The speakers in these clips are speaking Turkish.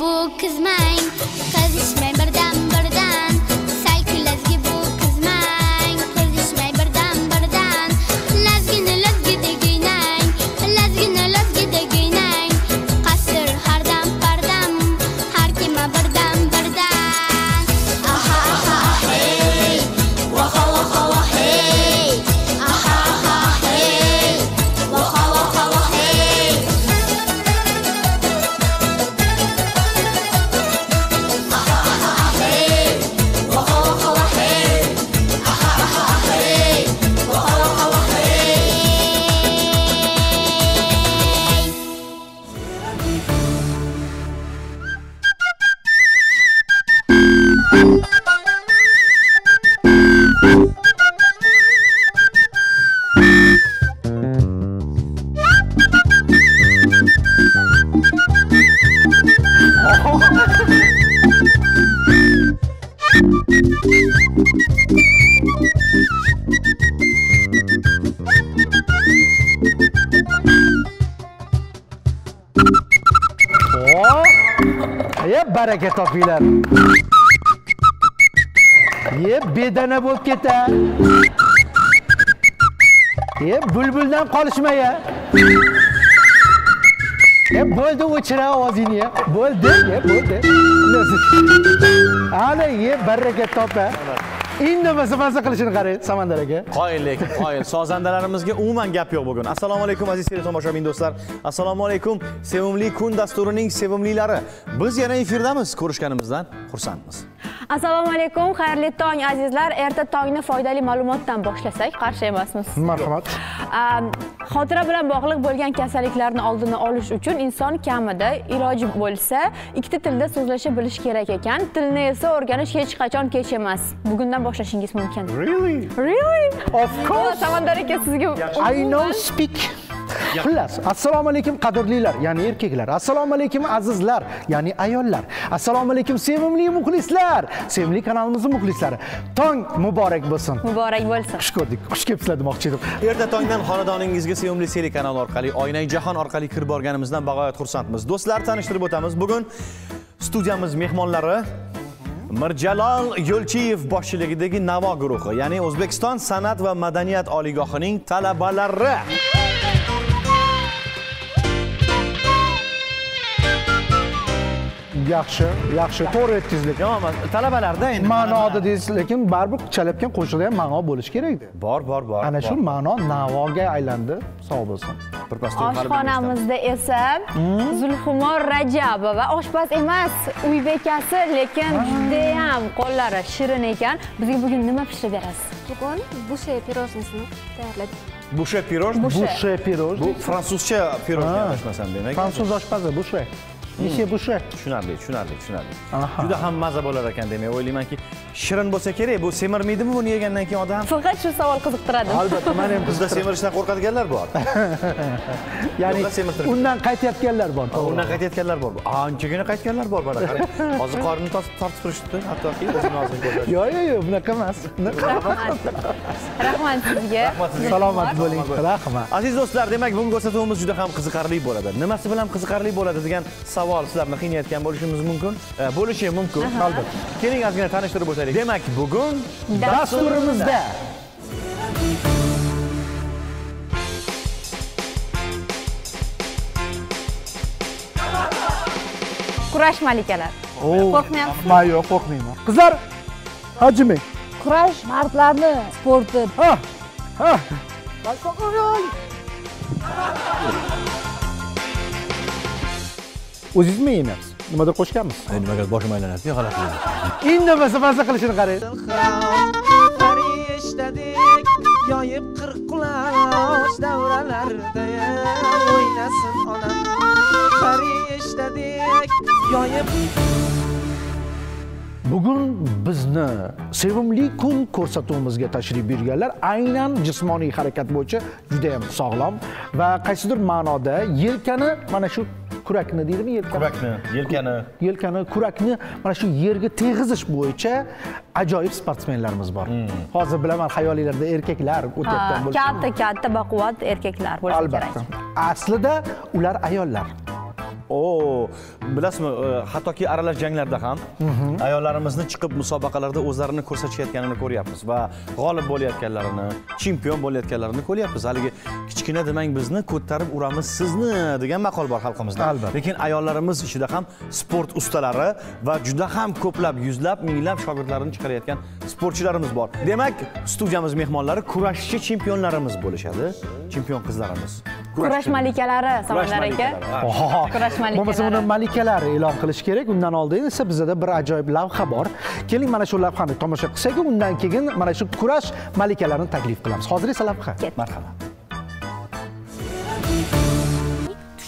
bu kızmayın, karışmayın birden birden. Saykı lazgi bu kızmayın, karışmayın birden birden. Lazgini lazgi de güynayın, lazgini lazgi de güynayın. Kasır hardam pardam, her kime birden birden. Aha aha ahey, vaha vaha vahey. Aha aha ahey, vaha vaha vahey. Bereke topiler. Ye bedene bulup keter. Ye bülbülden konuşmaya. Ye böldü uçura ozini ye. Böldü ye böldü. Ana ye bereke topa. İndamasa fazla qilishini qarang, Samandaraka. Qoyillik, qoyil. Sozandalarimizga umuman gap yo'q bugun. Assalomu alaykum aziz tomoshabin do'stlar. Assalomu alaykum. Sevimli kun dasturining sevimlilari. Biz yana efirdamiz. Ko'rishganimizdan xursandmiz. Assalomu alaykum. Xayrli tong azizlar. Erta tongni foydali ma'lumotdan boshlasak qarshi emasmiz. Marhamat. Xotira bilan bog'liq bo'lgan kasalliklarni oldini olish uchun inson kamida iloji bo'lsa, 2 tilda so'zlasha bilish kerak ekan. Tilni esa o'rganish hech qachon kech emas. Bugundan boshlashingiz mumkin. Really? Really? Of course. Samandaraka sizga I know speak. Xullas, assalomu alaykum qadrlilar, ya'ni erkaklar. Assalomu alaykum azizlar, ya'ni ayollar. Assalomu alaykum sevimli muxlislar, sevimli kanalimizning muxlislari. Tong muborak bo'lsin. Muborak bo'lsin. Xush ko'rdik, xush kelibsizlar demoqchi edim. Erta tongdan xonadoningizga sevimli telekanal orqali, Oynang jahon orqali kirib borganimizdan bag'oyat xursandmiz. Do'stlar, tanishtirib o'tamiz. Bugun studiyamiz mehmonlari Mirjalol Yo'lchiyev boshchiligidagi Navo guruhi, ya'ni O'zbekiston san'at va madaniyat oliygohining talabalari. Yaxshi, yaxshi, to'g'ri aytdingiz. Yo'q, talabalarda endi ma'noda deysiz, lekin baribir chalabgan qo'shiqda ham ma'no bo'lish kerak-da. Bor. Ana shu ma'no navoga aylandi. Sog' bo'lsin. Birpasda oshxonamizda esa Zulxumor Rajabova, oshpaz emas, uy bekasi, lekin juda ham qo'llari shirin ekan. Bizga bugun nima pishirib berasiz? Bugun bushe pirojnisini tayyorladik. Bushe piroj, bushe piroj. Bu fransuzcha pirojni yozmasam demak. Fransuz oshpazi bushe. Nechta bushe? Tushunarli. Juda ham mazza bo'lar ekan demak. O'ylaymanki, shirin bo'lsa kerak. Bu semirmaydimi buni yegandan keyin odam? Faqat shu savol qiziqtiradi. Albatta, men ham bizda semirishdan qo'rqadiganlar bor. Ya'ni undan qaytayotganlar bor. Anchagina qaytganlar bor, mana qarang. Hozir qorinni tortib turishdi, hattoki o'zini hozir ko'radi. Yo'q, bunaqa emas. Rahmat sizga. Salomat bo'ling. Rahmat. Aziz do'stlar, demak, bugun ko'rsatuvimiz juda ham qiziqarli bo'ladi. Nimasi bilan qiziqarli bo'ladi degan savol sizlarni qiynayotgan bo'lishimiz mumkin. Bo'lishi mumkin, albatta. Keling, ozgina tanishtirib o'taylik. Demak, bugun dasturimizda kurash malikalar. Qo'rqmayapsizmi? Men yo'q, qo'rqmayman. Qizlar, hajmi. Kurash mardlarni sporti. Ha. Qo'rqmayman. O'zingiz nima yemayapsiz? Nimadir qo'shganmiz? Nimaga boshim aylanadi, g'alatilik. Indamasa fazla qilishini qarang. Qarishtadik, yoyib 40 quloch davralarda o'ynasin onam. Qarishtadik, yoyib. Bugun bizni sevimli kun ko'rsatuvimizga tashrif buyurganlar aynan jismoniy harakat bo'yicha juda ham sog'lom va qaysidir ma'noda yelkani mana shu kurakni deydimi yelkani? Yelkani, kurakni mana shu yerga teg'izish bo'yicha ajoyib sportsmenlarimiz bor. Hozir bilaman xayolingizda erkaklar o'tayotgan bo'lsa, katta baquvvat erkaklar bo'lishi kerak. Albatta. Aslida ular ayollar. Oo, bilasizmi, hattoki aralash janglarda ham ayollarimizni chiqib musobaqalarda o'zlarini ko'rsatayotganini ko'ryapmiz va g'olib bo'layotganlarini, chempion bo'layotganlarini ko'ryapmiz. Haligi kichkina demang bizni ko'tarib uramiz sizni degan maqol bor xalqimizda. Lekin ayollarimiz ichida ham sport ustalari va juda ham ko'plab yuzlab, minglab shogirdlarini chiqarayotgan sportchilarimiz bor. Demak, studiyamiz mehmonlari kurashchi chempionlarimiz bo'lishadi, chempion qizlarimiz. Kurash malikalari Samadar aka. Kurash malikalari. Bo'lmasa uni malikalar e'lon qilish kerak. Undan oldin esa bizda bir ajoyib lavha bor. Keling mana shu lavhani tomosha qilsak, undan keyin mana shu kurash malikalarini taklif qilamiz. Hozir esa lavha. Marhamat.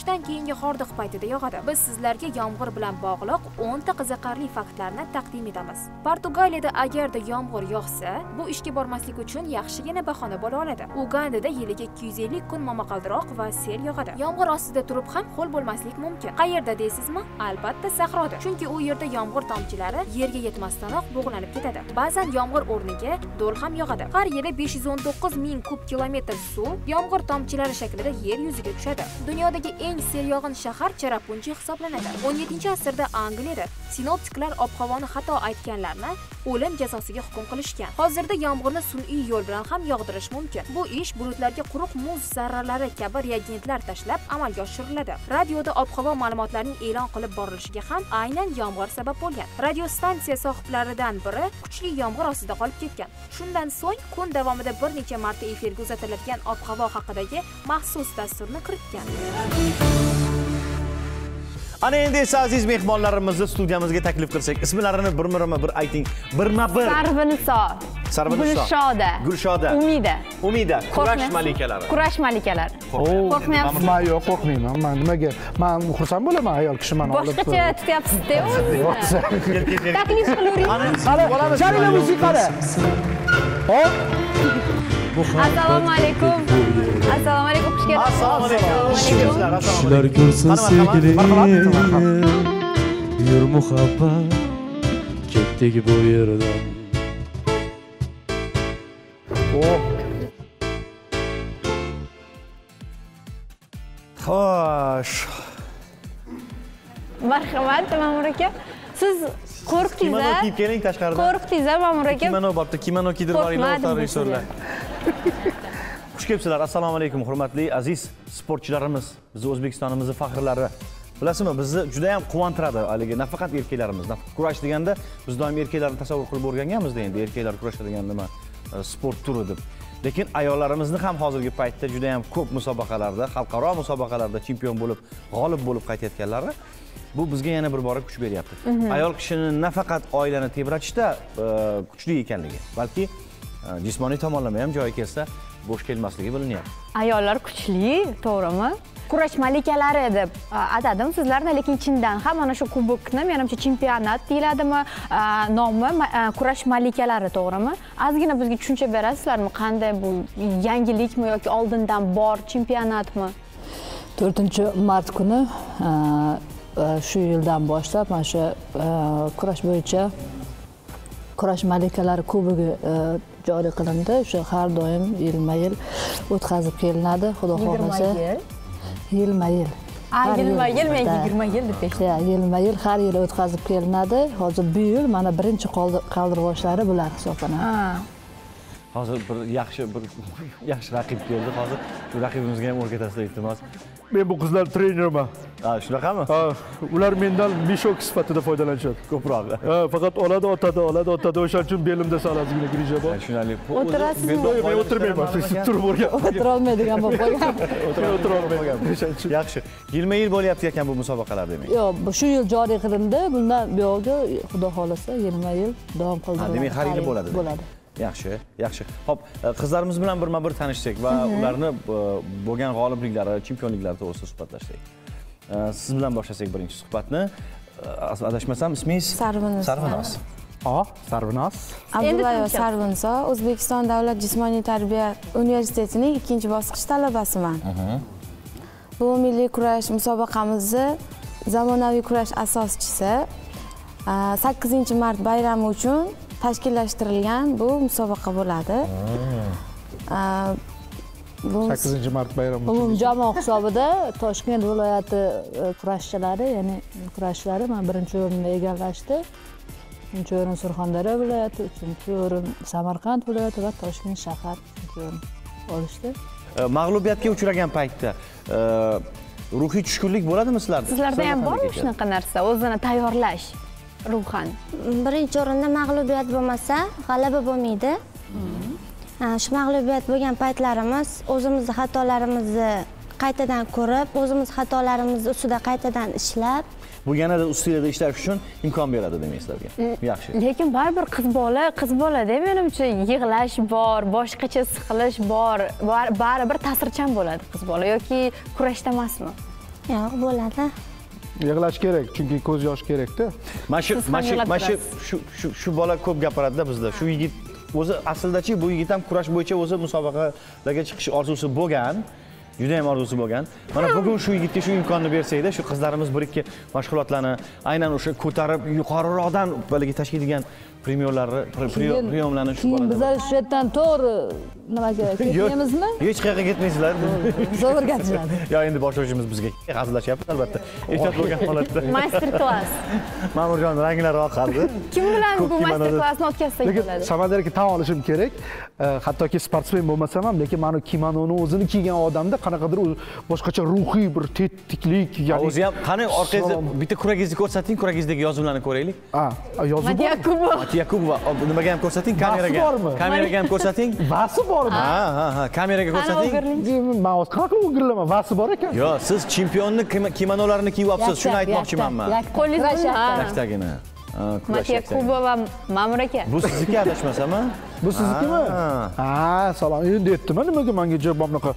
Tushdan keyingi hordiq paytida yog'adi. Biz sizlarga yomg'ir bilan bog'liq 10 ta qiziqarli faktlarni taqdim etamiz. Portugaliyada agarda yomg'ir yog'sa, bu ishga bormaslik uchun yaxshigina bahona bo'la oladi. Ugandada yiliga 250 kun momaqaldiroq va sel yog'adi. Yomg'ir ostida turib ham qo'l bo'lmaslik mumkin. Qayerda deysizmi? Albatta sahroda. Chunki u yerda yomg'ir tomchilari yerga yetmasdanoq bug'lanib ketadi. Ba'zan yomg'ir o'rniga do'l ham yog'adi. Har yili 519 000 kub kilometr suv yomg'ir tomchilari shaklida yer yuziga tushadi. Dunyodagi eng sel yog'in shahar Cherrapunji hisoblanadi. 17-asrda Angliyada sinoptiklar ob-havoni xato aytganlarni o'lim jazosiga hukm qilishgan. Hozirda yomg'irni sun'iy yo'l bilan ham yog'dirish mumkin. Bu ish bulutlarga quruq muz zarralari kabi reagentlar tashlab amalga oshiriladi. Radioda ob-havo ma'lumotlarining e'lon qilib borilishiga ham aynan yomg'ir sabab bo'lgan. Radiostansiya sohiblaridan biri kuchli yomg'ir ostida qolib ketgan. Shundan so'ng kun davomida bir necha marta efirga uzatiladigan ob-havo haqidagi maxsus dasturni kiritgan. Ana endi esa aziz mehmonlarimizni studiyamizga taklif qilsak, ismlarini birma-bir ayting. Birma-bir. Sarviniso. Sarviniso. Gulshoda. Gulshoda. Umida. Kurash malikalari. Kurash malikalari. Qo'rqmayapsiz? Men yo'q, qo'rqmayman. Men nimaga? Men xursand bo'laman ayol kishi meni olib. Boshqacha tutyapsiz-da o'zingiz. Taklif qilavering. Ana, jarima musiqani. Hop. Assalomu alaykum. Assalomu alaykum. Kişiler görsün sevgilim, yürü muhabbet, gitti bu yerden. Hoş. Merhamet, memuraki. Siz korktunuzlar. Korktunuzlar memuraki. Kimano babta, kimano kidir var yine otarı söyle. Xush kelibsizlar. Assalomu alaykum, hurmatli aziz sportchilarimiz. Biz O'zbekistonimizning faxrlari. Bilasizmi, bizni juda ham quvontiradi hali nafaqat erkaklarimiz. Kurash deganda biz doim erkaklarni tasavvur qilib o'rganganmiz-da, endi erkaklar kurash degan nima sport turi deb. Lekin ayollarimizni ham hozirgi paytda juda ham ko'p musobaqalarda, xalqaro musobaqalarda chempion bo'lib, g'olib bo'lib qaytayotganlari bu bizga yana bir bora kuch beryapti. Ayol kishining nafaqat oilani tebratishda kuchli ekanligi, balki jismoniy tomonlama ham joyi kelsa bo'sh kelmasligi bilinyapti. Ayollar kuchli, to'g'rimi? Kurash malikalari deb atadim sizlarni, lekin chindan ham mana shu kubokni, menimcha chempionat deyiladimi, nomi kurash malikalari, to'g'rimi? Azgina bizga tushuncha berasizlarmi, qanday bu yangilikmi yoki oldindan bor chempionatmi? 4-mart kuni shu yildan boshlab mana shu kurash bo'yicha kurash malikalari kubogi joriy qilindi. O'sha har doim yilma-yil o'tkazib kelinadi, xudo xohlasa. Yilma-yil. Yilma-yil, men 20 yil deb aytdim. Ya, yilma-yil har yili o'tkazib kelinadi. Hozir bu yil mana birinchi qaldirg'ochlari bular hisoblanadi. Hozir bir yaxshi raqib keldi. Hozir bu raqibimizga ham o'rgatasizlar, iltimos. Men bu qizlar trenerman. Ha, shunaqami? Ha, ular mendan mishok sifatida foydalanishadi ko'proq. Ha, faqat oladi, otada, o'shaning uchun belimda salozgina grija bor. Shunaqli. Men o'tirmayman, siz turib o'rganib. O'tira olmaydigan bo'lib qolgan. Yaxshi. Yilma-yil bo'lyapti ekan bu musobaqalar demak. Yo'q, shu yil joriy qilindi. Bundan buyoqqa xudo xolasa yilma-yil davom qildiradi. Demak, har yili bo'ladi. Bo'ladi. Yaxshi, yaxshi. Hop, qizlarimiz bilan birma-bir tanishsak va ularni bo'lgan g'olibliklari, chempionliklari to'g'risida suhbatlashsak. Siz bilan boshlasak birinchi suhbatni. Adashmasam, ismingiz Sarvinoz. Sarvinoz. Abdullayev Sarvinoz, O'zbekiston Davlat jismoniy tarbiya universitetining 2-bosqich talabasiman. Bu milliy kurash musobaqamizni zamonaviy kurash asoschisi. 8-mart bayrami uchun tashkillashtirilgan bu musobaqa bo'ladi. 8 Mart bayramı. Umumjamoa hisobida Toshkent viloyati kurashchilari, ya'ni kurashchilar men 1-o'rinni egallashdi. 3-o'rin Surxondaryo viloyati, 3-o'rin Samarqand viloyati va Toshkent shahar 3-o'rin olishdi. Mag'lubiyatga uchragan paytda ruhiy tushkunlik bo'ladimi sizlarda? Sizlarda ham bormi shunaqa narsa, o'zini tayyorlash ruhan? Birinchi o'rinda mag'lubiyat bo'lmasa, g'alaba bo'lmaydi. Shu mag'lubiyat bo'lgan paytlarimiz o'zimizni xatolarimizni qaytadan ko'rib, o'zimiz xatolarimizni ustida qaytadan ishlab, bu yanada ustida ishlash uchun imkon beradi demak sizlarga. Yaxshi. Lekin baribir qiz bola deb menimcha yig'lash bor, boshqacha siqilish bor, baribir ta'sirchan bo'ladi qiz bola yoki kurashda emasmi? Yo'q, bo'ladi. Yig'lash kerak, chunki ko'z yosh kerak-da. Mana shu bola ko'p gapiradi-da bizda. Shu yigit o'zi aslida-chi bu yigit ham kurash bo'yicha o'zi musobaqalarga chiqish orzusi bo'lgan. Juda ham orzusi bo'lgan. Mana bugun shu yigitga shu imkonni bersak-da, shu qizlarimiz bir-ikki mashg'ulotlarni aynan o'sha ko'tarib yuqoriroqdan balki tashkil etilgan priyomlarni shu bo'ladi. Bizlar shu yerdan to'g'ri nimaga ketyapmizmi? Hech qayerga ketmaysizlar. Zo'r gapiradi. Yo, endi boshlovchimiz bizga hazillashyapti albatta. Ehtiyot bo'lgan holatda. Master klass. Ma'murjon ranglari oqardi. Kim bilan bu master klassni o'tkazsak bo'ladi? Lekin samodarga tan olishim kerak. Hattoki sportsmen bo'lmasam ham, lekin mana kimononi o'zini kiygan odamda qanaqadir boshqacha ruhiy bir tetiklik, ya'ni o'zi ham qani orqangizda bitta kuragingizni ko'rsating, kuragingizdagi yozuvlarni ko'raylik. Yozuv bor. Yakubova, nimaga ham ko'rsating, kameraga ham ko'rsating. Vasi bormi? Kameraga ko'rsating. Men o'z qanaqa o'g'irlaman, vasi bor ekan. Yo'q, siz chempionni kimonolarini kiyib olibsiz, shuni aytmoqchimanman. Qo'lingizni yaktagina. Yakubova Ma'mur aka. Bu sizniki adashmasam-a? Bu siznikimi? Salom. Endi aytdim-a, nimaga menga javob bunaqa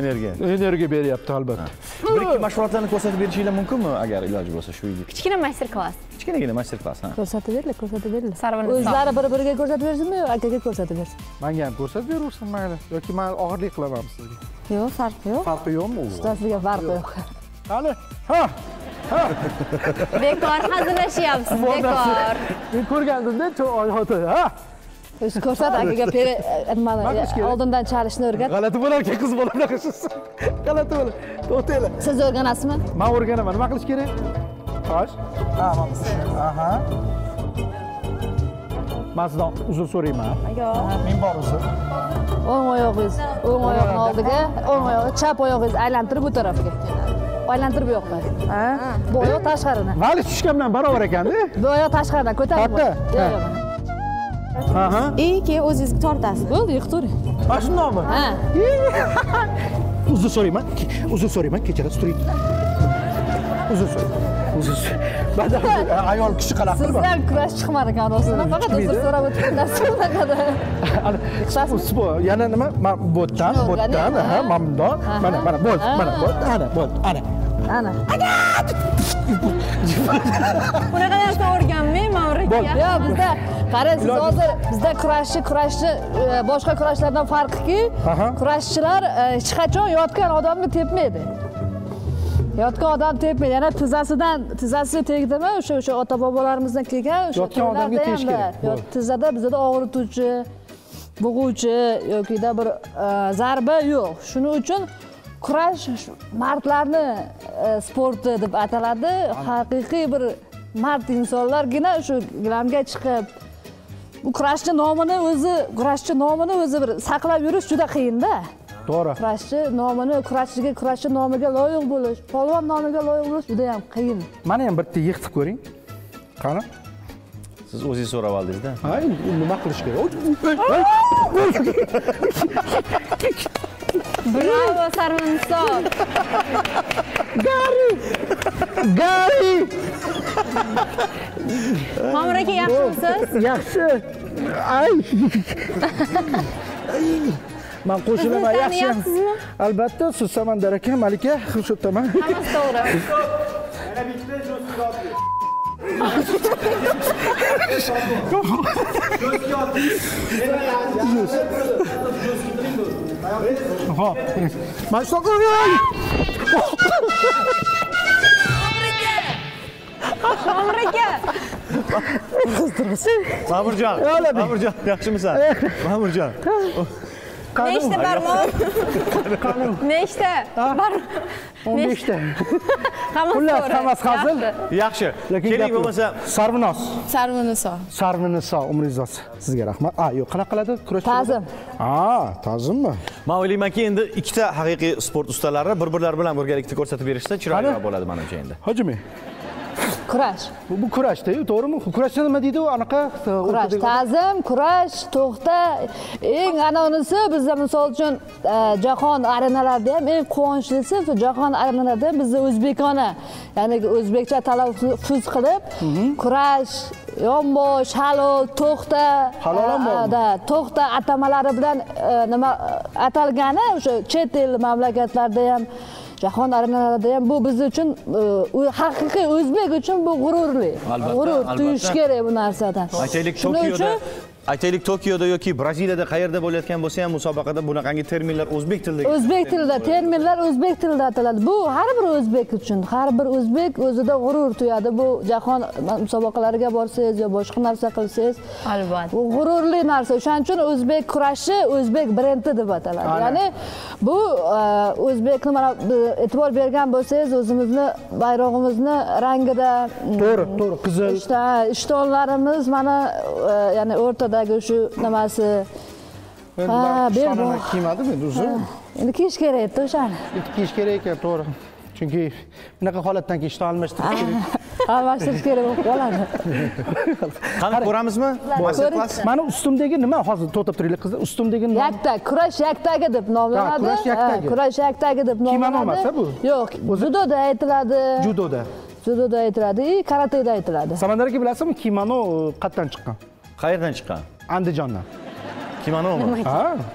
energiya beryapti albatta. Bir-ikki mashg'ulotlarni ko'rsatib berishinglar mumkinmi agar iloji bo'lsa shu yigit? Kichkina master klass. Kichkinagina master klass, ha. Ko'rsatib berlar. O'zlari bir-biriga ko'rsatib bersinmi yoki akaga ko'rsatib bersin? Menga ham ko'rsatib beraversin, mayli. Yoki men og'irlik qilaman sizga. Yo'q, farqi yo'q. Farqi yo'qmi? Sizga farqi yo'q. Qani? Bekor hazillashyapsiz, bekor. Men ko'rgandim-da, oyxota, ha. O'z ko'rsat akaga peri nimani oldindan chalishni o'rgat. G'alati bo'larkan qiz bola bunaqa siz. G'alati bo'lar. To'xtanglar. Siz o'rganasizmi? Men o'rganaman. Nima qilish kerak? Xo'sh. Men sizdan uzr so'rayman. Men bor uzr. O'ng oyog'ingiz oldiga, chap oyog'ingiz aylantirib bu tarafiga. Aylantirib yo'qmi? Ha? Bu oyoq tashqaridan. Vali tushgan bilan barobar ekan-da? Bu oyoq tashqaridan ko'tarib. Aha. Keyin o'zingiz tortasiz. Bo'ldi, yiqtiring. Mana shundoqmi? Ha. Uzr so'rayman, kechirasiz, turing. Uzr so'rayman. Ayol kishi qanaqa qilib? Sizdan kurash chiqmar ekan rostdan. Faqat uzr so'rab o'tgandan so'radi. Yana nima? Botdan, ha, mamdon. Mana, bot, ana. Ana. Bunaqa narsa o'rganmayman, Ma'murjon. Yo'q, bizda qarang, siz hozir bizda kurashchi boshqa kurashlardan farqiki, kurashchilar hech qachon yotgan odamni tepmaydi. Yotgan odam tepmaydi. Yana tizzasi tegdimi? O'sha ota-bobolarimizdan kelgan o'sha yotgan odamga tegish kerak. Yo'q, tizzada bizda og'rituvchi, bo'g'uvchi yoki bir zarba yo'q. Shuning uchun kurash mardlarni sporti deb ataladi. Haqiqiy bir mard insonlargina shu gilamga chiqib bu kurashchi nomini o'zi bir saqlab yurish juda qiyin-da. To'g'ri. Kurashchi nomiga loyiq bo'lish, polvon nomiga loyiq bo'lish juda ham qiyin. Mana ham bitta yiqitib ko'ring. Qani? Siz o'zingiz so'rab oldingiz-da. Ha, nima qilish kerak? Bravo, Sarvinob. Gari. Ma'mur aka, yaxshimisiz? Yaxshi. Ay. Men qo'shilaman, yaxshimi? Albatta, siz Samandar aka, Malika, shu yerdaman. Hammasi to'g'ri. Yana bitta jo'sga otdi. Jo'sga otdi. Yana yaxshi. Ho. Men so'qovoy. Ma'murga. Ma'murjon. Ma'murjon, yaxshimisan? Ma'murjon. Ne işte parmağım? Ne işte? Ne işte? Kullar kamas hazır. Yaxşı. Keling bo'lmasa sarvinoz. Sarvinoz. Sarvinoz umringiz sizga rahmat. Yo'q, qanaqa qiladi? Kurashchi. Tazim. Tazimmi? Men o'ylaymanki endi ikkita haqiqiy sport ustalari bir-birlari bilan birgalikda ko'rsatib berishsa chiroyli bo'ladi menimcha endi. Hojimi. Kuraş. Bu kuraştı, doğru mu? Kuraşta ne dedi o? Anaka. Kuraş, tazim, kuraş, tohta. En anonisi bizde misal için Cahan arenalardayım. En konuşlusu Cahan arenalardayım. Bizde Özbekana. Yani Özbekçe talaffuz kılıp. Kuraş, yomboş, halo, tohta. Halolan mı? Da, tohta atamaları bilen atalgana. Şu chet el mamlakatlerdayım. Jahon arenalarida ham bu biz uchun haqiqiy o'zbek uchun bu g'ururli. G'urur tuyish kerak bu narsadan. Aytaylik Tokioda yoki Braziliyada qayerda bo'layotgan bo'lsa ham musobaqada bunaqangi terminlar o'zbek tilida. O'zbek tilida terminlar o'zbek tilida ataladi. Bu har bir o'zbek uchun, har bir o'zbek o'zida g'urur tuyadi. Bu jahon musobaqalariga borsangiz yo boshqa narsa qilsangiz, albatta. Bu g'ururli narsa. O'shaning uchun o'zbek kurashi o'zbek brendi deb ataladi. Ya'ni bu o'zbek nima e'tibor bergan bo'lsangiz, o'zimizni bayrog'imizni rangida to'g'ri qizil. Ishtonlarimiz mana ya'ni o'rtada şu namazı. Şanına kıymadı mıydı uzun? Şimdi kiş kere etti o şanı. Kiş kere etti doğru. Çünkü ne kadar halattan kişi almıştık. Almıştık kere bu falan. Kanı kuramız mı? Bana üstümdeki ne hazır toptap türlü kızlar üstümdeki ne? Yakta, kuraş yakta gidip nomlanadı. Kuraş yakta gidip nomlanadı. Kime nomasa bu? Yok, judo da etiladı. Judo da? Judo da etiladı, karate da etiladı. Samanları ki bilersin mi kimano kattan çıkan? Qayerdan chiqqan? Andijondan. Kimonomi?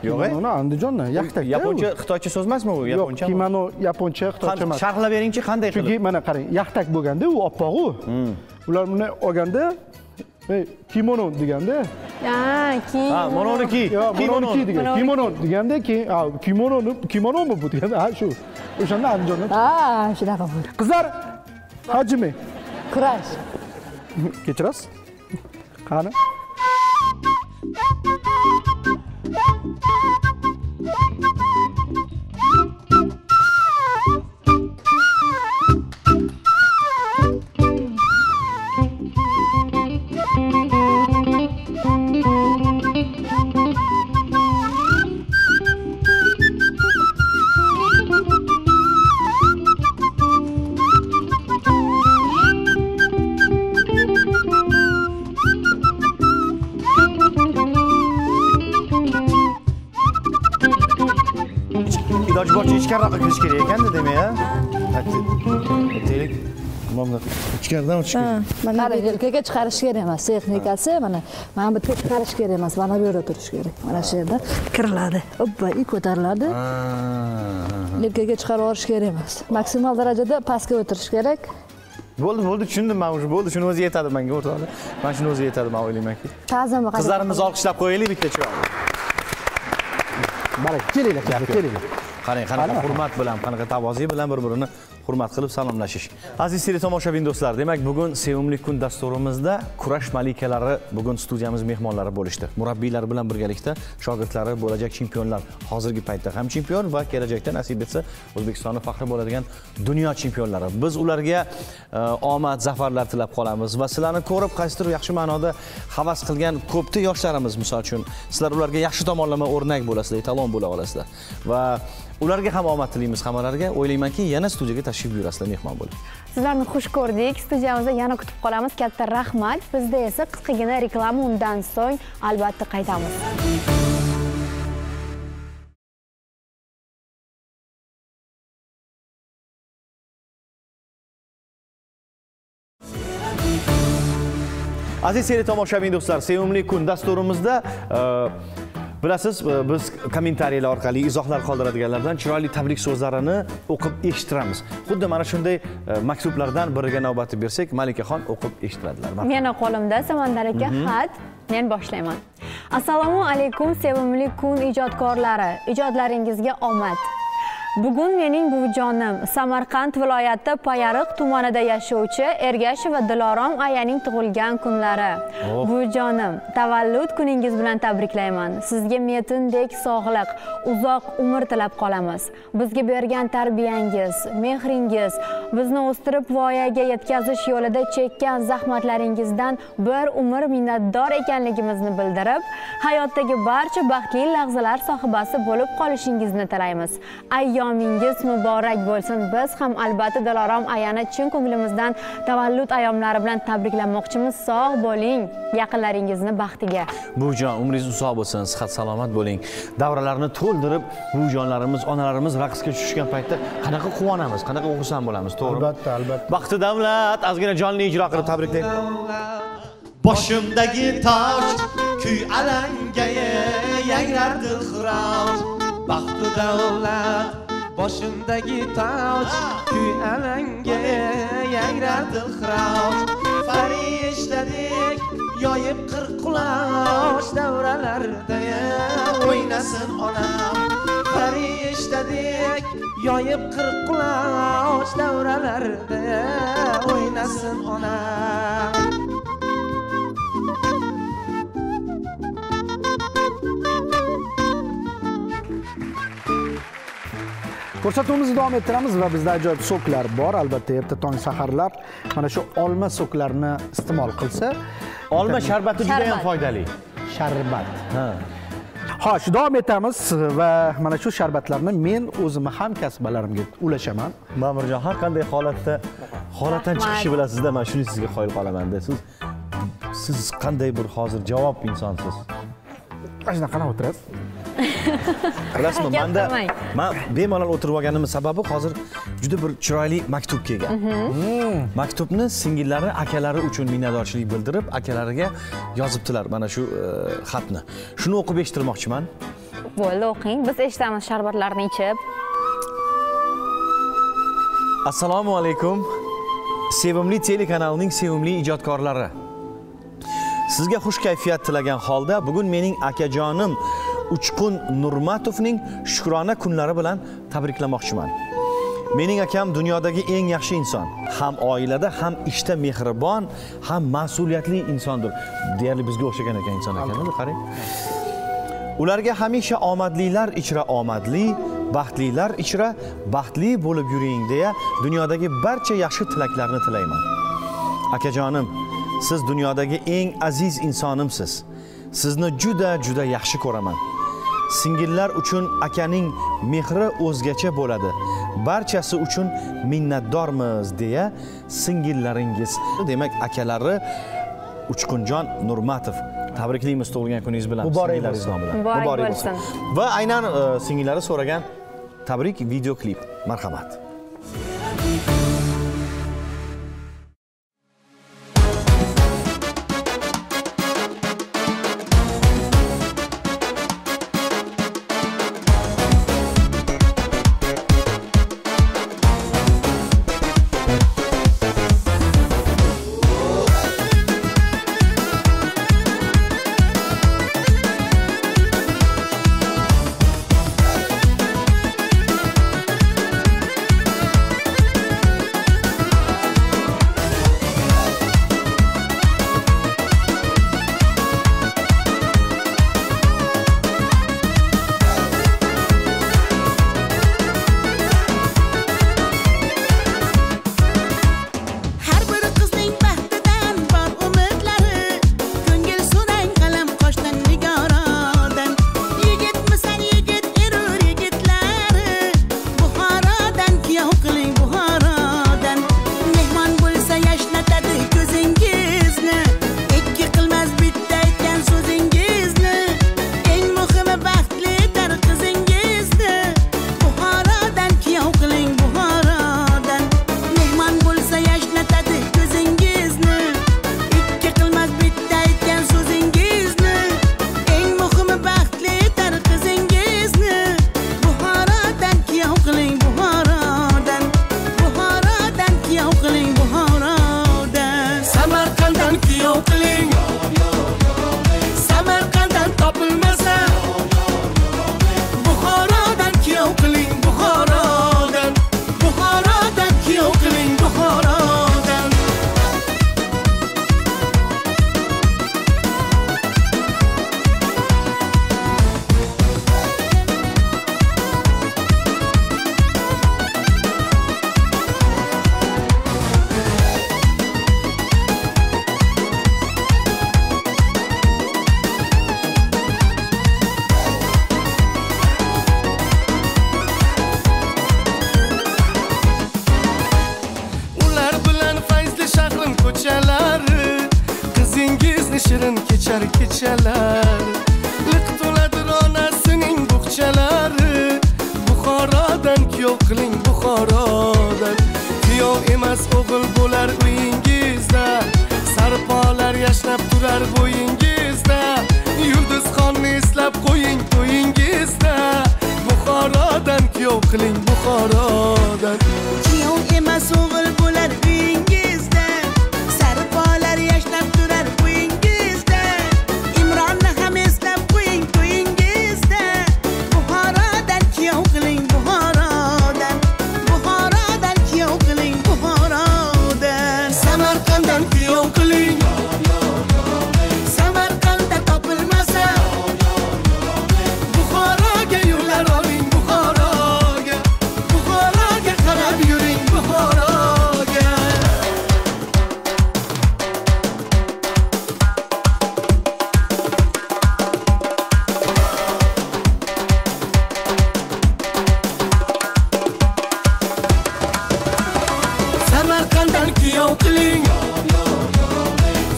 Yo'q, uni Andijondan. Yaponcha, xitoycha so'z emasmi u? Yaponcha. Kimono yaponcha, xitoycha emas. Sharhlab beringchi, qanday qilib? Chunki mana qarang, yaxtak bo'lganda u oppoq u. Ular buni olganda kimono deganda. Ki. Mononi ki. Kimono degan. Kimono deganda keyin kimononi bu deganda shu. O'shanda Andijondan. Shunaqa bo'ldi. Qizlar, hajmi. Kurash. Kechirasiz. Qani? Kış kereyken de deme ya. Hadi. Delik. Mamda. İçkerden uç. Bana erkek'e çıkarış gerekmez. Teknikası bana. Bana bir tek çıkarış gerekmez. Bana bir oturuş gerek. Bana şeyde kırladı. Hoppa iyi kotarladı. Erkek'e çıkarış gerekmez. Maksimal derecede paska oturuş gerek. Bo'ldi, tushundim men o'sha. Bo'ldi, shuni o'zi yetadi menga o'rtoqlar. Men shuni o'zi yetadi men o'ylaymanki. Ta'zim. Qizlarimizni olqishlab qo'yaylik bitta chiroyli. Barak kelinglar, kelinglar. Qanaqa hurmat bilan, qanaqa tavozi bilan bir-birini hurmat qilib salomlashish. Aziz teletomoshabin do'stlar, demak bugun sevimli kun dasturimizda kurash malikalari bugun studiyamiz mehmonlari bo'lishdi. Murabbiylar bilan birgalikda shogirdlari, bo'lajak chempionlar, hozirgi paytda ham chempion va kelajakda nasib etsa O'zbekistonning faxri bo'ladigan dunyo chempionlari. Biz ularga omad, zafarlar tilab qolamiz va sizlarni ko'rib qaysidir yaxshi ma'noda havas qilgan ko'pta yoshlarimiz, misol uchun, sizlar ularga yaxshi tomonlama o'rnak bo'lasizlar, etalon bo'la olasizlar va ularga ham omad tilaymiz hammalarga. O'ylaymanki, yana studiyaga tashrif buyurasizlar, mehmon bo'lib. Sizlarni xush ko'rdik. Studiyamizda yana kutib qolamiz. Katta rahmat. Bizda esa qisqagina reklama, undan so'ng albatta qaytamiz. Aziz teletomoshabin do'stlar, sevimli kun dasturimizda bilasiz, biz kommentariyalar orqali izohlar qoldiradiganlardan chiroyli tabrik so'zlarini o'qib eshittiramiz. Xuddi mana shunday maktublardan biriga navbat bersak, Malikaxon o'qib eshittiradilar. Meni qo'limda Samandar aka xat, men boshlayman. Assalomu alaykum sevimli kun ijodkorlari, ijodlaringizga omad. Bugun mening buvijonim Samarqand viloyati Payariq tumanida yashovchi Ergash va Dilorom ayaning tug'ilgan kunlari. Buvijonim, tavallud kuningiz bilan tabriklayman. Sizga metindek sog'liq, uzoq umr tilab qolamiz. Bizga bergan tarbiyangiz, mehringiz bizni o'stirib voyaga yetkazish yo'lida chekkan zahmatlaringizdan bir umr minnatdor ekanligimizni bildirib, hayotdagi barcha baxtli lahzalar sohibasi bo'lib qolishingizni tilaymiz. Ayyomingiz muborak bo'lsin. Biz ham albatta Dilorom ayani chin ko'nglimizdan tavallud ayyomlari bilan tabriklamoqchimiz. Sog' bo'ling, yaqinlaringizni baxtiga. Buvijon, umringiz uzoq bo'lsin, sihat salomat bo'ling. Davralarni to'ldirib, buvijonlarimiz, onalarimiz raqsga tushgan paytda qanaqa quvonamiz, qanaqa xursand bo'lamiz, to'g'rimi? Albatta, albatta. Baxti davlat, azgina jonli ijro qilib tabriklayman. Boshimdagi tosh kuy alangaga yangrar dilxiroj. Baxti davlat boshimdagi toj kuy alanga yangrar dilxiroj farishtadek yoyib qirq quloch davralarda o'ynasin onam farishtadek yoyib qirq quloch davralarda o'ynasin onam. Ko'rsatuvimizni davom ettiramiz va bizda ajoyib so'klar bor. Albatta, erta tong saharlab mana shu olma so'klarini iste'mol qilsa, olma sharbati juda ham foydali. Sharbat. Xo'sh, davom etamiz va mana shu sharbatlarni men o'zim ham kasbalarimga ulashaman. Ma'murjon, har qanday holatdan chiqishi bilasizda, men shuni sizga qoyil qolaman deysiz. Siz qanday bir hozir javob insonsiz. Mana qana o'tirasiz. Rasmi manda men bemalol o'tirib olganimning sababi hozir juda bir chiroyli maktub kelgan. Maktubni singillari, akalari uchun minnatdorchilik bildirib, akalariga yozibdilar mana shu xatni. Shuni o'qib eshittirmoqchiman. Bo'ldi, o'qing. Biz eshitamiz sharbatlarni ichib. Assalomu alaykum. Sevimli telekanalining sevimli ijodkorlari. Sizga xush kayfiyat tilagan holda bugun mening akajonim Uchqun Nurmatovning shukrona kunlari bilan tabriklamoqchiman. Mening akam dunyodagi eng yaxshi inson. Ham oilada, ham ishda mehribon, ham mas'uliyatli insondir. Deyarli bizga o'xshagan ekan inson ekanini qarang. Ularga hamisha omadlilar ichra omadli, baxtlilar ichra baxtli bo'lib yuring deya dunyodagi barcha yaxshi tilaklarni tilayman. Akajonim, siz dunyodagi eng aziz insonimsiz. Sizni juda yaxshi ko'raman. Singillar uchun akaning mehri o'zgacha bo'ladi. Barchasi uchun minnatdormiz deya singillaringiz, demak akalari Uchqunjon Nurmatov. Tabriklaymiz tug'ilgan kuningiz bilan. Muboraklaringiz bilan. Muborak bo'lsin. Va aynan singillari so'ragan tabrik videoklip. Marhamat. shirin kechar kechalar liqtuladir onasining buqchalari Buxorodan kuyov qiling Buxorodan kuyov emas o'g'il bo'lar uyingizda sarpolar yashnab turar bo'yingizda Yulduzxonni eslab qo'ying to'yingizda Buxorodan kuyov qiling Buxorodan kuyov emas o'g'il bo'lar uyingizda sarpolar yashnab turar bo'yingizda Imronni ham eslab qo'ying to'yingizda Buxorodan kuyov qiling Buxorodan Buxorodan kuyov qiling Buxorodan Samarqanddan kuyov qiling Samarqanddan kuyov qiling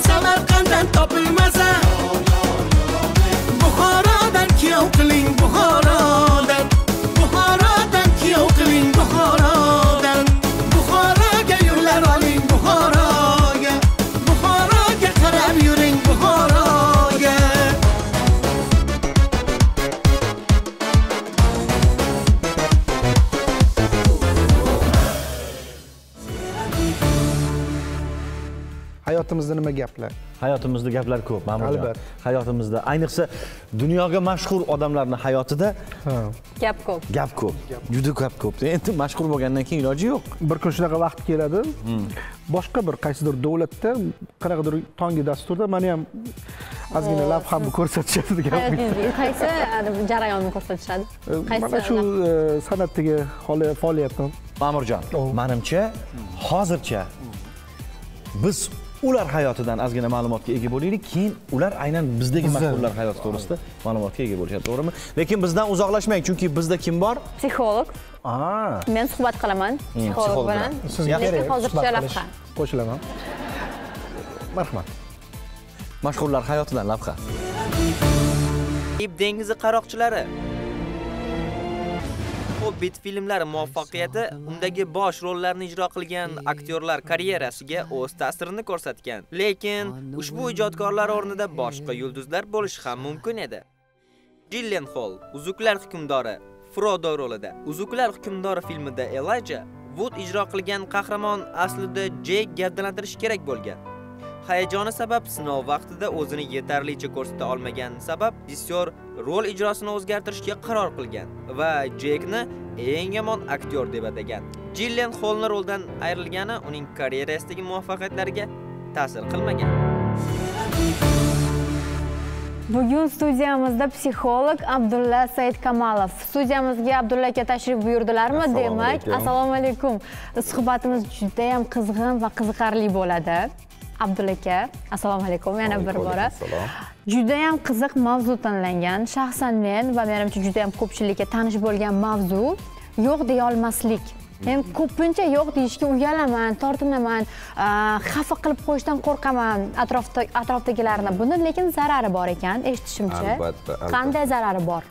Samarqanddan topilmasa Buxorodan kuyov qiling Buxorodan Buxorodan kuyov qiling Buxorodan Buxoroga yo'llar oling Buxoroga Buxoroga qarab yuring Buxoroga Hayotimizda nima gaplar? Hayotimizda gaplar ko'p, ma'lum. Hayotimizda, ayniqsa dunyoga mashhur odamlarning hayotida gap ko'p. Gap ko'p. Juda gap ko'p. Endi mashhur bo'lgandan keyin iloji yo'q. Bir kun shunaqa vaqt keladi. Boshqa bir qaysidir davlatda qaraqdir tonggi dasturda meni ham azgina lab ham ko'rsatishadi degan. Qaysi jarayonni ko'rsatishadi? Qaysi shu san'atdagi faoliyatim? Ma'murjon, menimcha hozircha biz ular hayotidan azgina ma'lumotga ega bo'laylik, keyin ular aynan bizdagi mashhurlar hayoti to'g'risida ma'lumotga ega bo'lishadi, to'g'rimi? Lekin bizdan uzoqlashmang, chunki bizda kim bor? Psixolog. Men suhbat qilaman psixolog bilan. Lekin hozircha lavha qo'shilaman. Marhamat. Mashhurlar hayotidan lavha. Karib dengizi qaroqchilari. Hobbit filmlari muvaffaqiyati undagi bosh rollarni ijro qilgan aktyorlar karyerasiga o'z ta'sirini ko'rsatgan. Lekin ushbu ijodkorlar o'rnida boshqa yulduzlar bo'lishi ham mumkin edi. Gyllenhaal Uzuklar hukmdori Frodo rolida. Uzuklar hukmdori filmida Elijah Wood ijro qilgan qahramon aslida Jake gavdalantirish kerak bo'lgan. Hayajoni sabab sinov vaqtida o'zini yetarlicha ko'rsata olmagani sabab rejissor rol ijrosini o'zgartirishga qaror qilgan va Jackni eng yomon aktyor deb atagan. Gyllenhaalning roldan ayrilgani uning karyerasidagi muvaffaqiyatlariga ta'sir qilmagan. Bugun studiyamizda psixolog Abdulla Saidkamalov. Studiyamizga Abdulla aka tashrif buyurdilarmi? Demak, assalomu alaykum. Suhbatimiz juda ham qizg'in va qiziqarli bo'ladi. Abdulla aka, assalomu alaykum. Yana bir bora. Juda ham qiziq mavzu tanlangan. Shaxsan men va menimcha juda ham ko'pchilikka tanish bo'lgan mavzu yo'q deya olmaslik. Men ko'pincha yo'q deyishga uyalaman, tortinaman, xafa qilib qo'yishdan qo'rqaman atrofdagilarni. Buning lekin zarari bor ekan, eshitishimcha. Qanday zarari bor?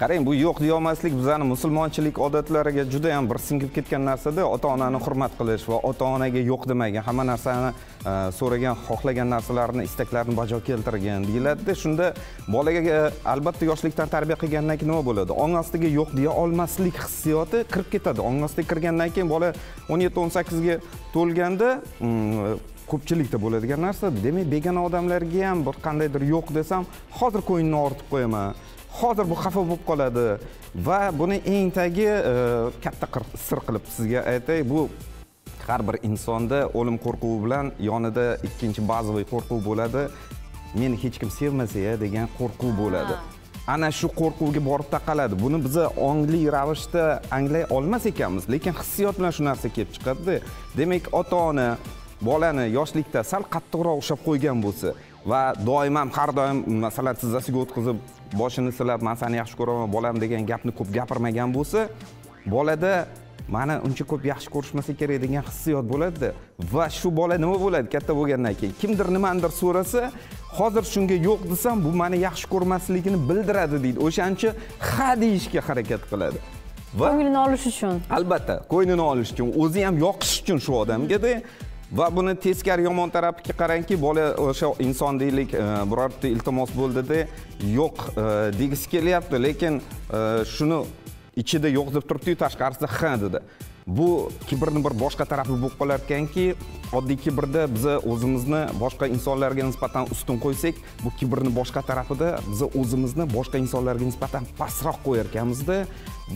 Qarang, bu yo'q deya olmaslik bizning musulmonchilik odatlariga juda ham bir singib ketgan narsada, ota-onani hurmat qilish va ota-onaga yo'q demagan, hamma narsani so'ragan, xohlagan narsalarini, istaklarini bajo keltirgan deyiladi. Shunda bolaga albatta yoshlikdan tarbiya qilgandan keyin nima bo'ladi? Ongasiga yo'q deya olmaslik hissiyoti kirib ketadi. Ongasiga kirgandan keyin bola 17-18 ga to'lganda ko'pchilikda bo'ladigan narsa, demak, begona odamlarga ham bir qandaydir yo'q desam, hozir ko'yinni ortib qo'yaman. Hozir bu xafa bo'lib qoladi va buni eng tagi katta sir qilib sizga aytay, bu har bir insonda o'lim qo'rquvi bilan yonida ikkinchi bazaviy qo'rquv bo'ladi. Meni hech kim sevmasa degan qo'rquv bo'ladi. Ana shu qo'rquvga borib taqaladi. Buni biz ongli ravishda anglay olmas ekanmiz, lekin hissiyot bilan shu narsa kelib chiqadi. Demak, ota-ona bolani yoshlikda sal qattiqroq ushab qo'ygan bo'lsa va doim ham har doim masalan tizzasiga o'tkazib boshini silab, "Men seni yaxshi ko'raman, bolam" degan gapni ko'p gapirmagan bo'lsa, bolada mana uncha ko'p yaxshi ko'rishmasa kerak degan hissiyot bo'ladi va shu bola nima bo'ladi katta bo'lgandan keyin kimdir nimanidir so'rasa hozir shunga yo'q desam bu meni yaxshi ko'rmasligini bildiradi deydi. O'shancha ha deyishga harakat qiladi. Ko'nglini olish uchun. Albatta, ko'nglini olish uchun, o'zi ham yoqish uchun shu odamga-da. Va buni teskari yomon tarafiga qarangki, bola o'sha insondiylik birorta iltimos bo'ldi-da, yo'q degisi kelyapti, lekin shuni ichida yo'q deb turibdi-yu, tashqarisida ha dedi. Bu kibrning bir boshqa tarafi bo'lib qolar ekanki, oddiy kibrda biz o'zimizni boshqa insonlarga nisbatan ustun qo'ysak, bu kibrning boshqa tarafida biz o'zimizni boshqa insonlarga nisbatan pastroq qo'yar ekanmiz-da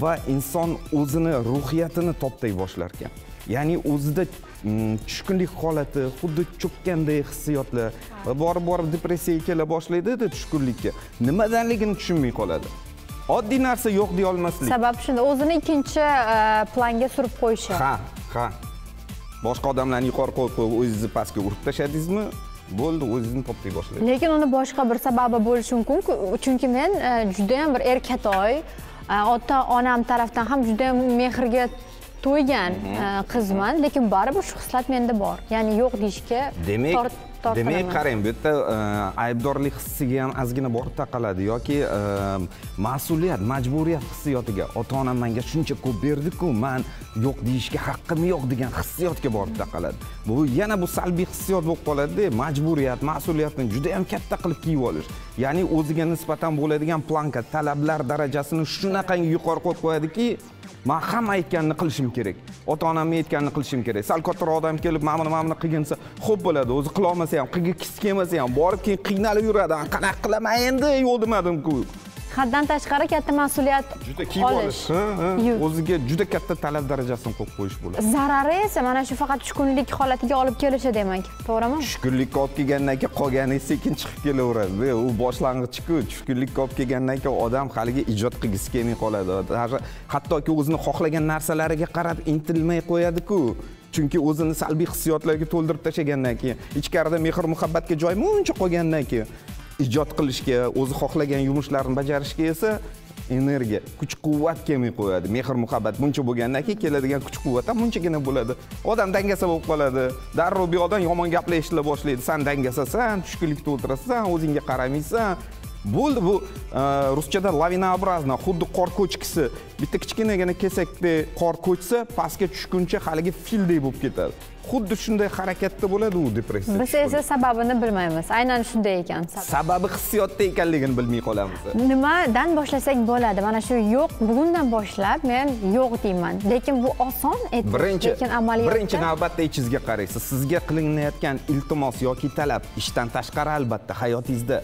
va inson o'zini ruhiyatini toptay boshlar ekan. Ya'ni o'zida tushkunlik holati, xuddi cho'kkandek hissiyotlar va borib-borib depressiyaga kela boshlaydi-da tushkunlikka. Nimadanligini tushunmay qoladi. Oddiy narsa yo'q deya olmaslik. Sabab shunda o'zini ikkinchi planga surib qo'yishi. Ha. Boshqa odamlarni yuqori qo'yib, o'zingizni pastga urib tashladingizmi? Bo'ldi, o'zingizni toptay boshlaysiz. Lekin uni boshqa bir sababi bo'lishi mumkin-ku, chunki men juda ham bir erkatoy, ota-onam tarafdan ham juda ham mehrga to'ygan qizman, lekin baribir shu xislat menda bor. Ya'ni yo'q deyishga demek qarang, bu yerda aybdorlik hissiga ham azgina borib taqaladi yoki mas'uliyat, majburiyat hissiyotiga. Ota-onam menga shuncha ko'p berdi-ku, men yo'q deyishga haqqim yo'q degan hissiyotga borib taqaladi. Bu yana bu salbiy hissiyot bo'lib qoladi-da, majburiyat, mas'uliyatni juda ham katta qilib kiyib olish. Ya'ni o'ziga nisbatan bo'ladigan planka, talablar darajasini shunaqangi yuqori qo'yib qo'yadiki, men ham aytganini qilishim kerak. Ota-onam aytganini qilishim kerak. Sal kattaroq odam kelib, "Mana buni qilginsa, xo'p bo'ladi, o'zi qila olmasa ham, qilga kis kelmasa ham, borib keyin qiynalib yuradi. Qanaqa qilaman endi, yo'q demadim-ku." Haddan tashqari katta mas'uliyat juda kiyib olish, o'ziga juda katta talab darajasini qo'yib qo'yish bo'ladi. Zarari esa mana shu faqat tushkunlik holatiga olib kelishi demak, to'g'rimi? Tushkunlikka olib kelgandan keyin qolgani sekin chiqib kelaveradi. U boshlang'ichku, tushkunlikka olib kelgandan keyin odam haliga ijod qilgisi kelmay qoladi. Hattoki o'zini xohlagan narsalariga qarab intilmay qo'yadi-ku. Chunki o'zini salbiy hissiyotlarga to'ldirib tashagandan keyin, ichkarida mehr-muhabbatga joy muncha qolgandan keyin ijod qilishga, o'zi xohlagan yumushlarni bajarishga esa energiya, kuch-quvvat kelmay qo'yadi. Mehr-muhabbat buncha bo'lgandan keyin keladigan kuch-quvvat ham munchagina bo'ladi. Odam dangasa bo'lib qoladi. Darrov bu odam yomon gaplar eshitila boshlaydi. Sen dangasasan, tushkunlikda o'tirasan, o'zingga qaramaysan. Bo'ldi, bu ruschada lavinaobrazna, xuddi qor ko'chkisi. Bitta kichkinagina kesakda qor ko'chsa, pastga tushguncha haligi fildek bo'lib ketadi. Xuddi shunday harakatda bo'ladi u depressiya. Biz esa sababini bilmaymiz. Aynan shunday ekan. Sababi hissiyotda ekanligini bilmay qolamiz. Nimadan boshlasak bo'ladi? Mana shu yo'q, bugundan boshlab men yo'q deyman. Lekin bu oson etkisi, lekin amaliyotda birinchi navbatda ichingizga qaraysiz. Sizga qilinayotgan iltimos yoki talab, ishdan tashqari albatta hayotingizda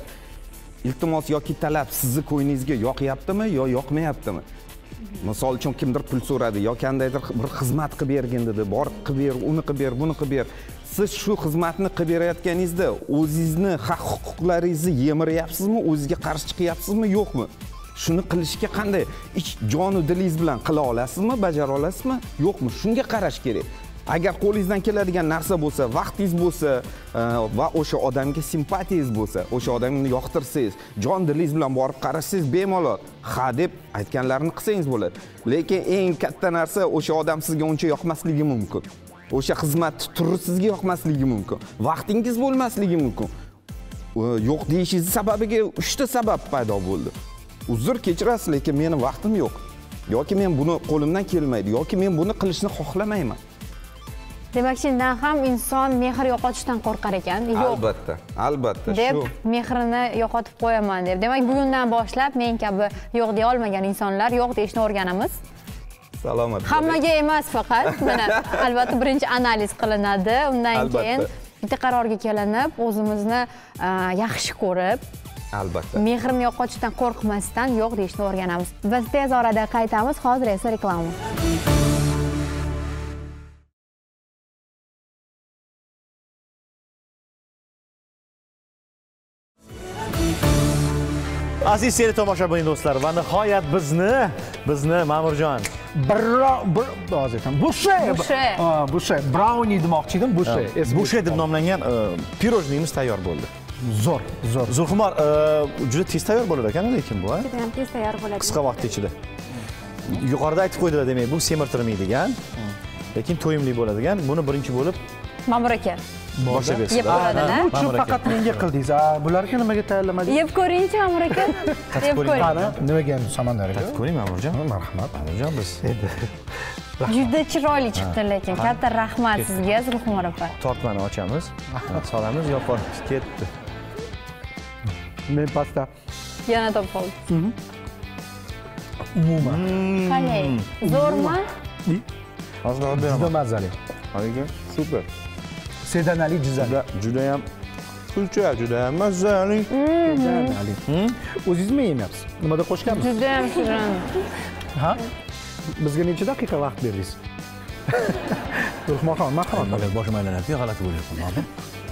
iltimos yoki talab sizni ko'nglingizga yoqyaptimi yo yoqmayaptimi? Misol uchun kimdir pul so'radi yoki qandaydir bir xizmat qilib bergin dedi, borib qilib ber, uni qilib ber, buni qilib ber. Siz shu xizmatni qilib berayotganingizda o'zingizni haq-huquqlaringizni yemiryapsizmi, o'zingizga qarshi chiqyapsizmi, yo'qmi? Shuni qilishga qanday jonu dilingiz bilan qila olasizmi, bajara olasizmi, yo'qmi? Shunga qarash kerak. Agar qo'lingizdan keladigan narsa bo'lsa, vaqtingiz bo'lsa va o'sha odamga simpatiyangiz bo'lsa, o'sha odamni yoqtirsangiz, jon dilingiz bilan borib qarasangiz bemalol ha deb aytganlarini qilsangiz bo'ladi. Lekin eng katta narsa o'sha odam sizga uncha yoqmasligi mumkin. O'sha xizmat turi sizga yoqmasligi mumkin. Vaqtingiz bo'lmasligi mumkin. Yo'q deyishingiz sababiga 3 ta sabab paydo bo'ldi. Uzr kechirasiz, lekin meni vaqtim yo'q. Yoki men buni qo'limdan kelmaydi, yoki men buni qilishni xohlamayman. Demak, chindan ham inson mehr yo'qotishdan qo'rqar ekan. Albatta. Deb mehrini yo'qotib qo'yaman deb. Demak, bugundan boshlab men kabi yo'q deya olmagan insonlar yo'q deyishni o'rganamiz. Salomat. Hammaga emas faqat, mana albatta birinchi analiz qilinadi, undan keyin bitta qarorga kelinib, o'zimizni yaxshi ko'rib, albatta mehrni yo'qotishdan qo'rqmasdan yo'q deyishni o'rganamiz. Biz tez orada qaytamiz, hozir esa reklama. Aziz seri tomoshabin do'stlar, va nihoyat bizni Ma'murjon bir hozir bushe brownie demoqchi edim, bushe deb nomlangan pirojniyimiz tayyor bo'ldi. Zo'r. Zulhumor, juda tez tayyor bo'lar ekan, lekin bu juda ham tez tayyor bo'ladi. Qisqa vaqt ichida. yukarıda aytib koydular demek bu semirtirmaydigan. Lekin to'yimli bo'ladigan. Buni birinchi bo'lib Ma'mur aka. Boshqa bersin. Yeb ko'radingizmi? Shu faqat menga qildingiz. Bularga nimaga tayyorlamadingiz? Yeb ko'ringchi Ma'mur aka. Yeb ko'ring. Nimaga samanlar aka? Yeb ko'ring Ma'murjon. Marhamat Ma'murjon biz. Juda chiroyli chiqdi lekin. Katta rahmat sizga, Ruhmor opa. Tortmani ochamiz. Solamiz, yopamiz. Ketdi. Men pasta. Yana top qoldi. Umuman. Qalay. Zo'rmi? Juda mazali. Hayır, süper. Sedan Ali güzel. Cüdeyem, Türkçe Cüdeyem, mazali. Sedan Ali. O'zingiz mi yemayapsiz? Nimada qo'shganmiz? Cüdeyem şuran. Ha? Bizga necha daqiqa vaqt berdingiz? Rahmat, marhamat. Boshim aylanadi, g'alati bo'lyapman.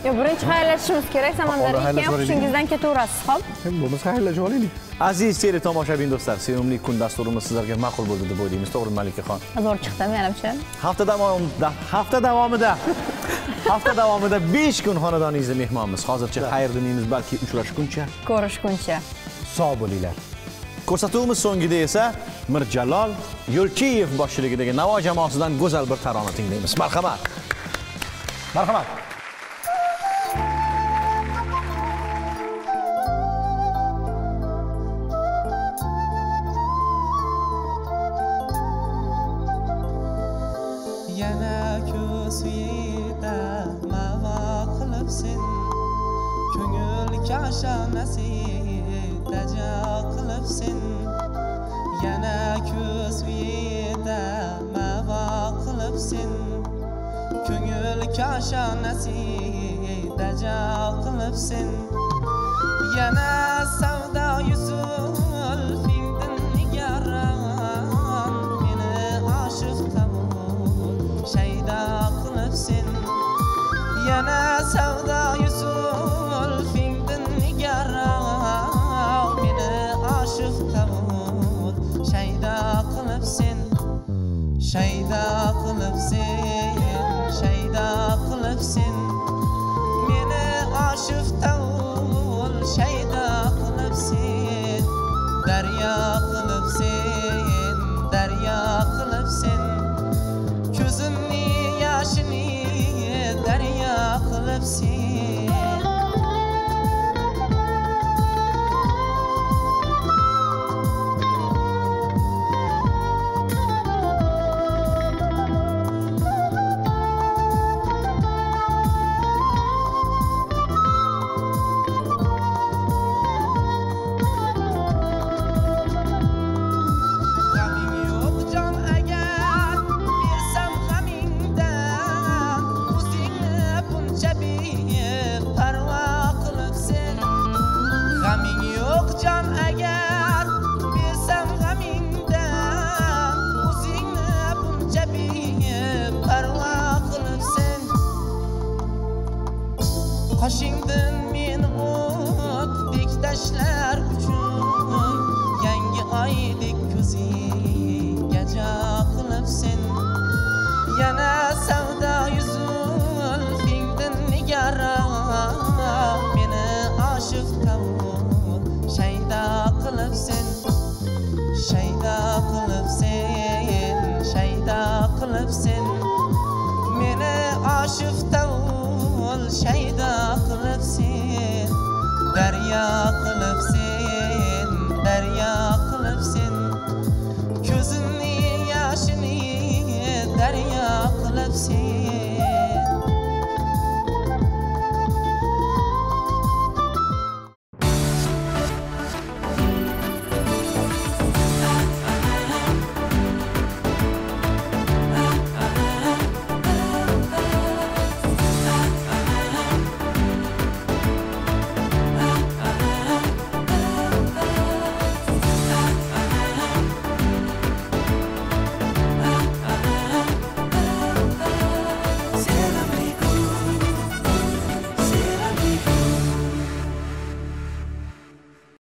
Ya birinchi xayrlashishimiz kerak, samanlarga ham xushingizdan ketaverasiz, xo'p? Biz xayrlashib olaylik. Aziz seri tomoshabin do'stlar, sevimli kun dasturimiz sizlarga ma'qul bo'ldi deb o'ylaymiz. To'g'ri Malikaxon. Azor chiqdimi yanamcha? Hafta davomida 5 kun xonadoningizda mehmonmiz. Hozircha xayr dinimiz balki uchrashguncha, ko'rishguncha sog' bo'linglar. Ko'rsatuvimiz so'ngida esa Mirjalol Yo'lchiyev boshchiligidagi Navo jamoasidan go'zal bir tarona tinglaymiz. Marhamat. Marhamat. Gözünün yaşını derya kılıp sen.